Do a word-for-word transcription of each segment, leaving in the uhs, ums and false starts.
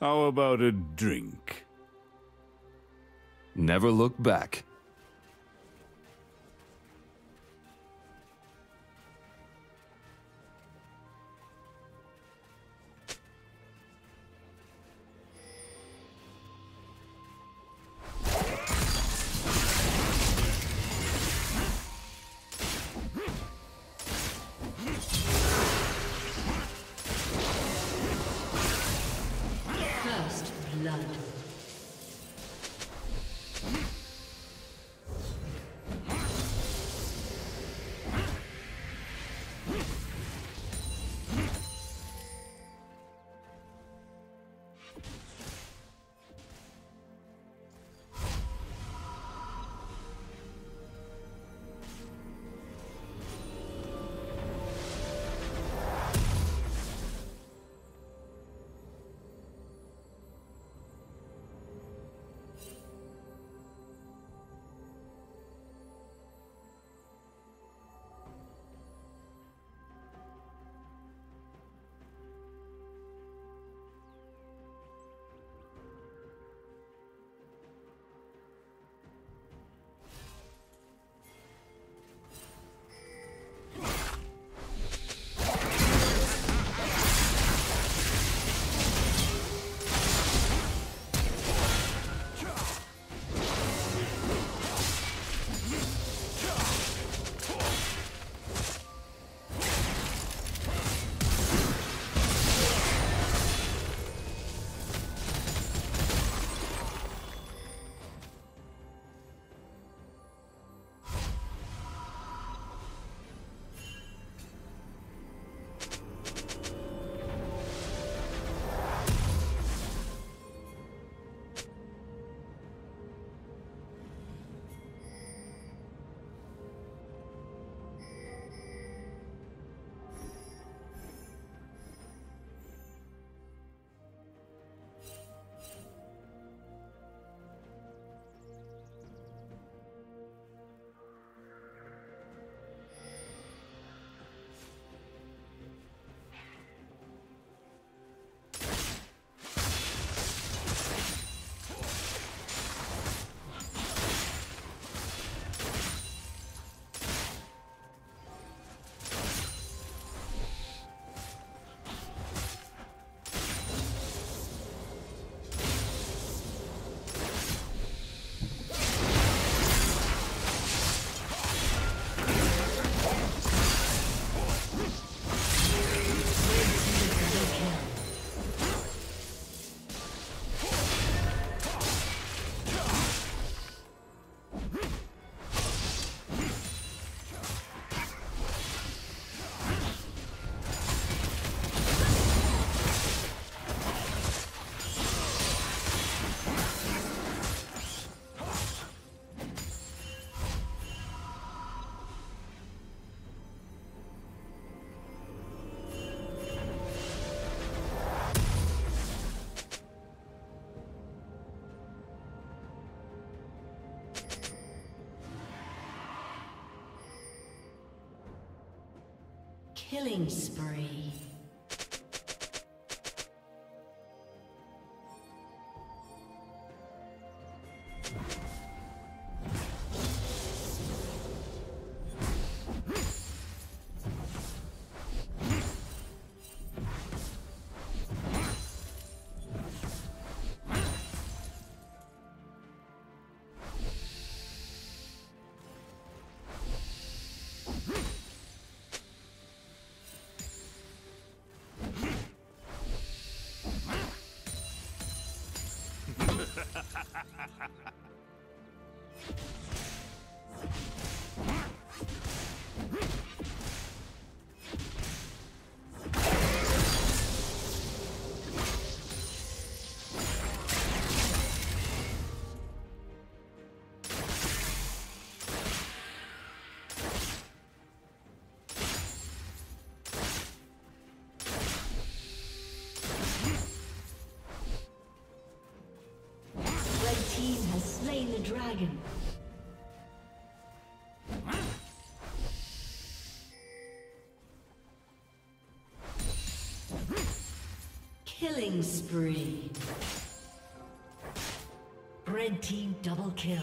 How about a drink? Never look back. Killing spree. The dragon. Killing spree. Red team double kill.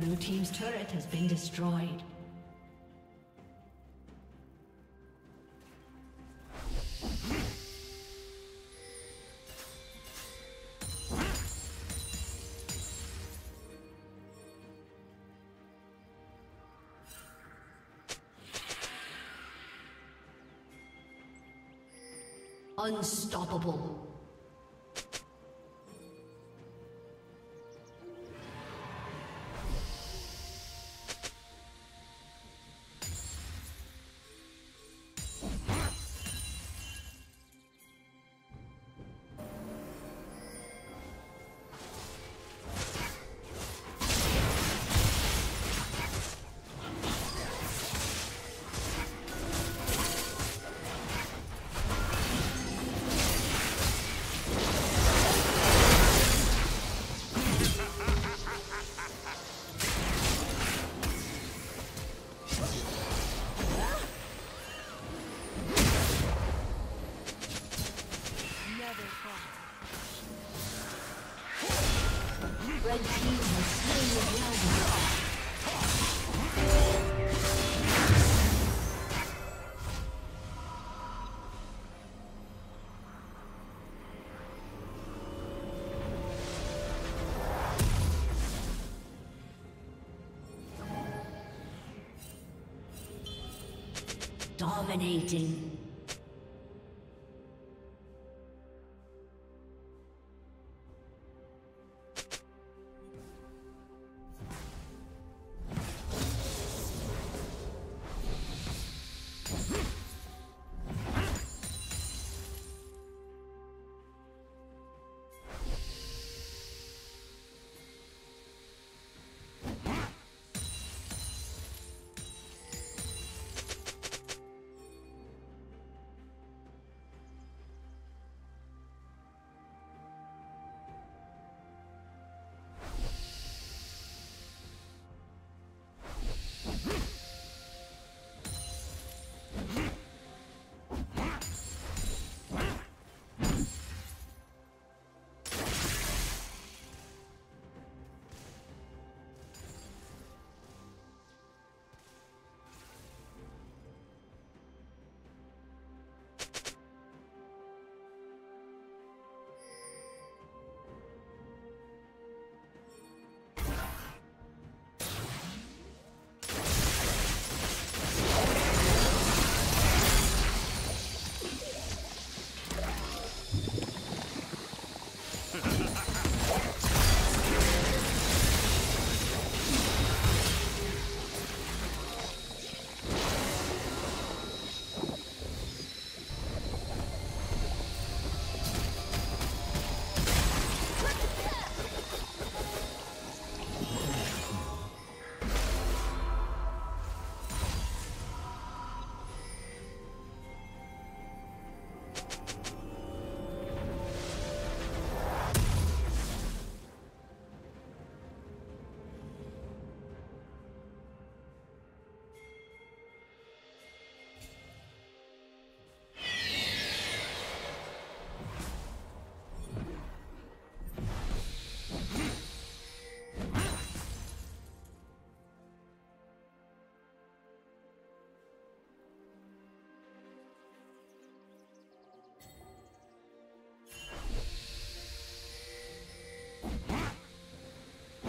Blue team's turret has been destroyed. Unstoppable. Red team has slain the dragon. Dominating.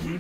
Your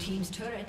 Team's turret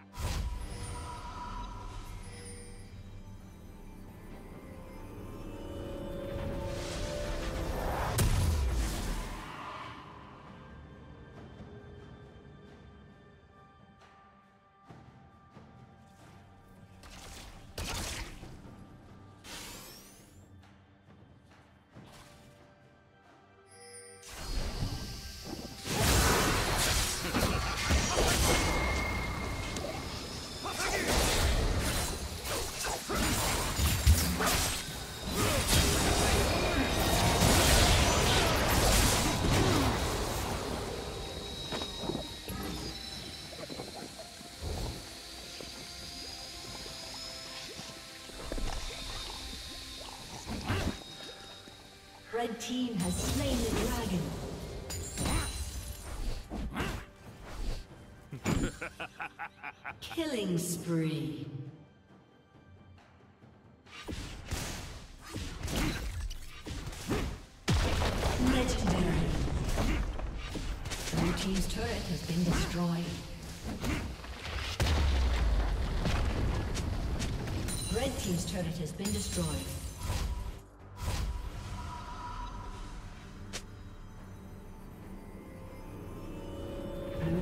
Red team has slain the dragon. Killing spree. Legendary. Blue team's turret has been destroyed. Red team's turret has been destroyed. Blue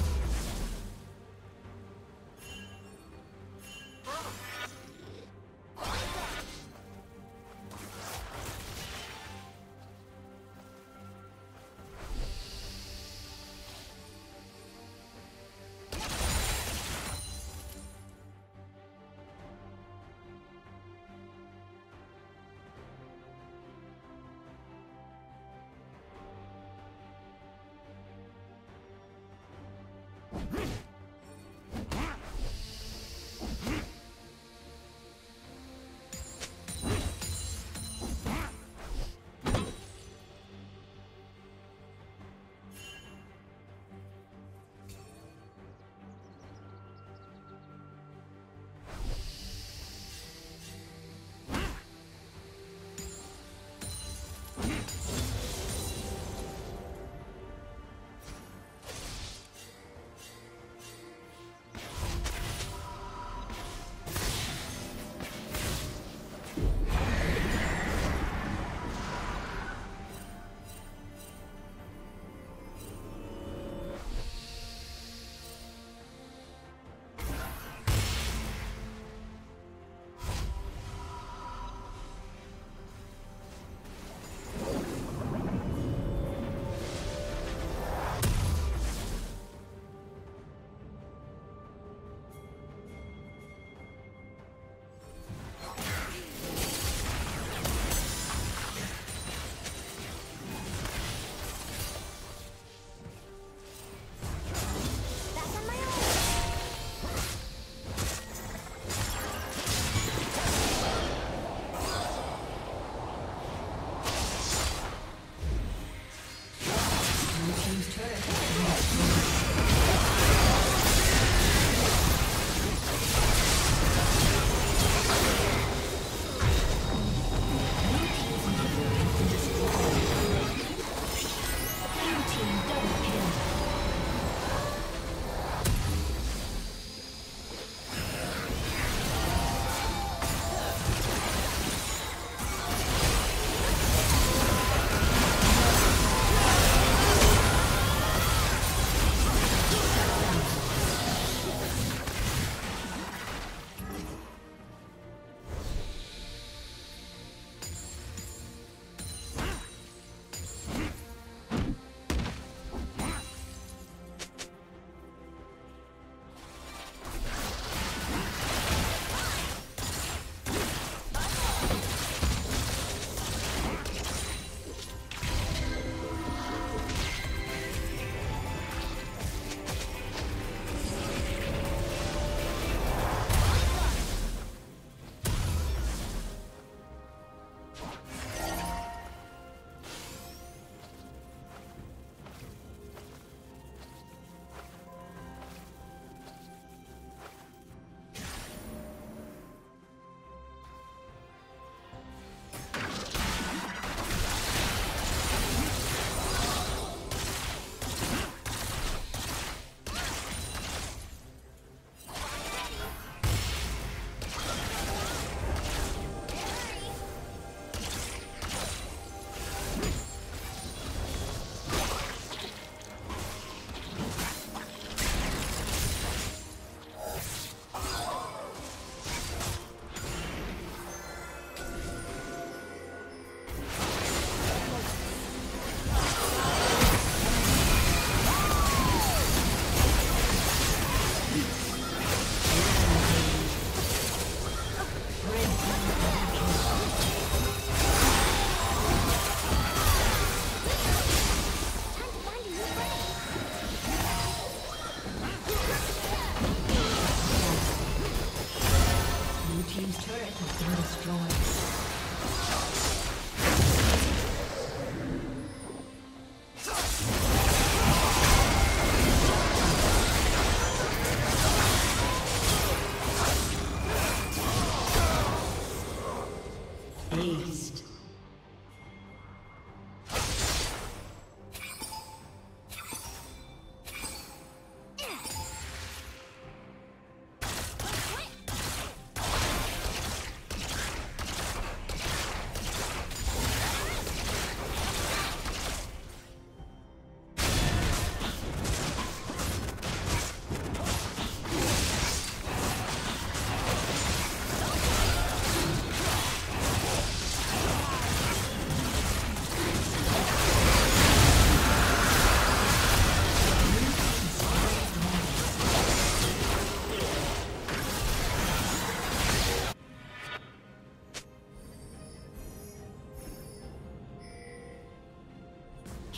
Aced.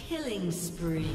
Killing spree.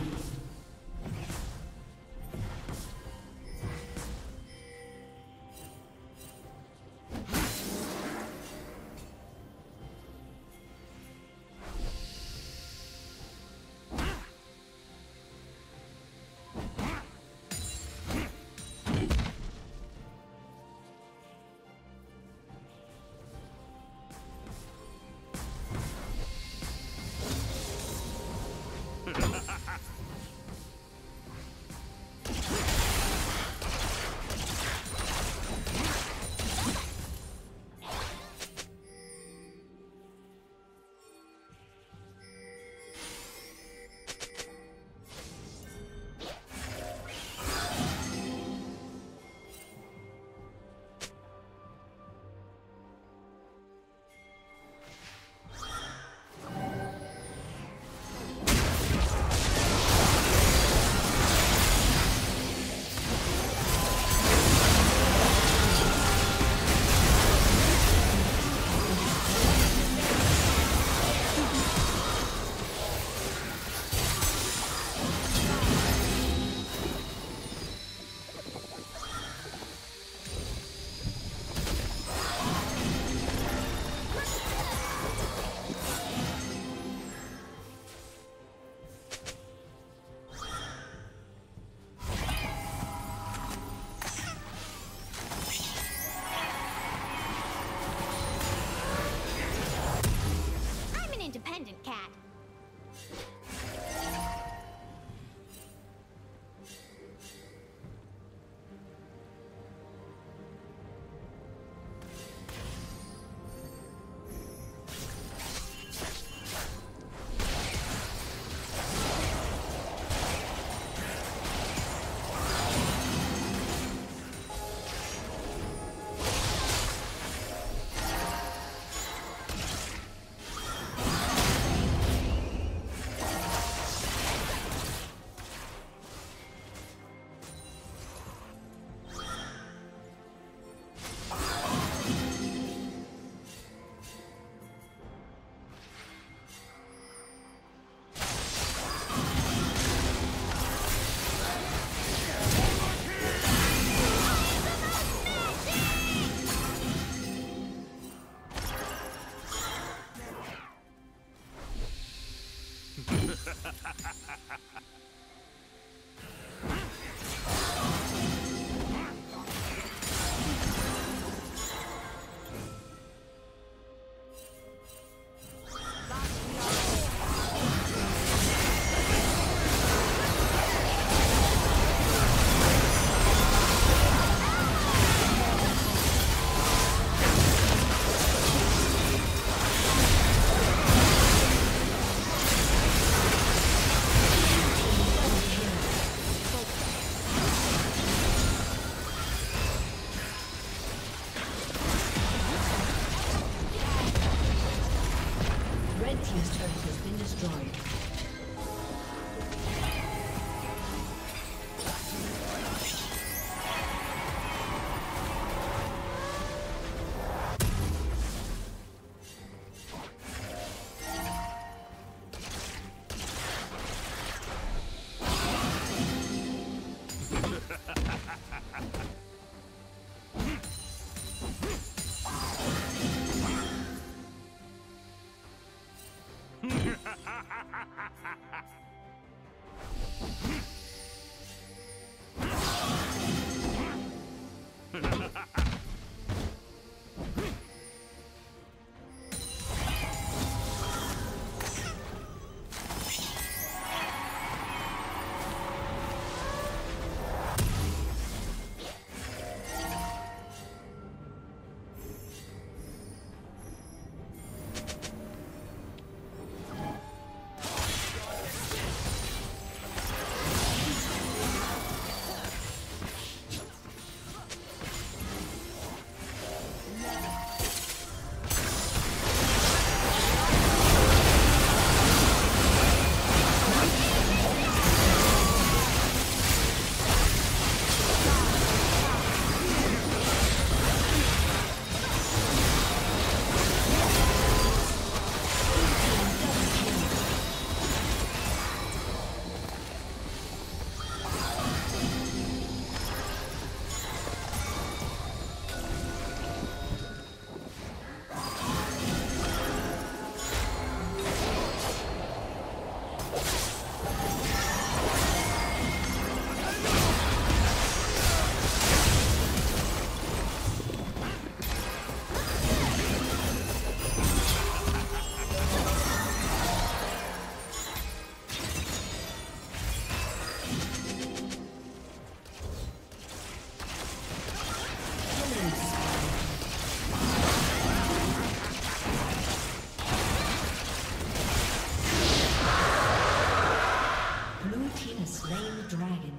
dragon.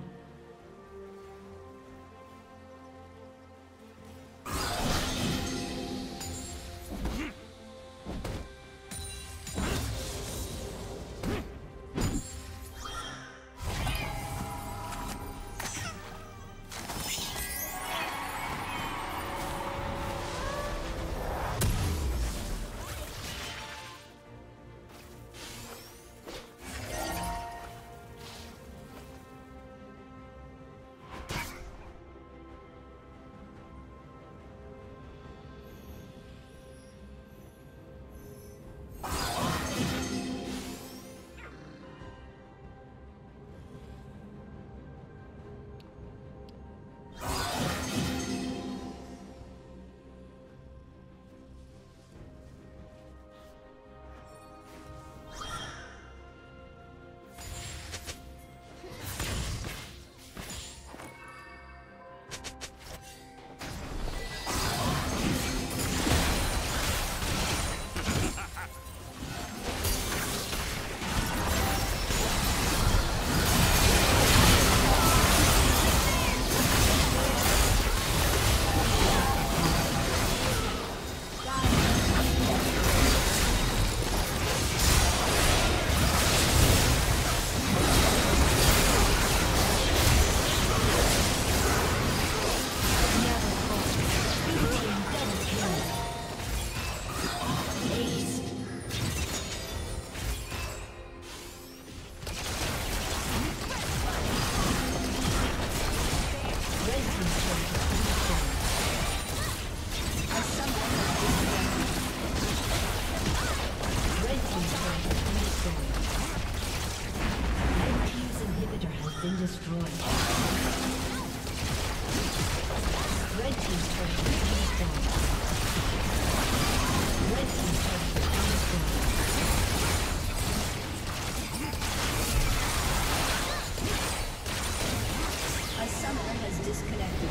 A summoner has disconnected.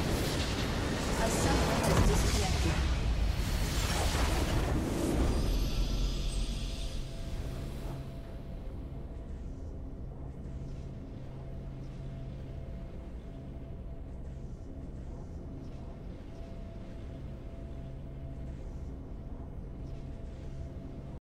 A summoner has disconnected.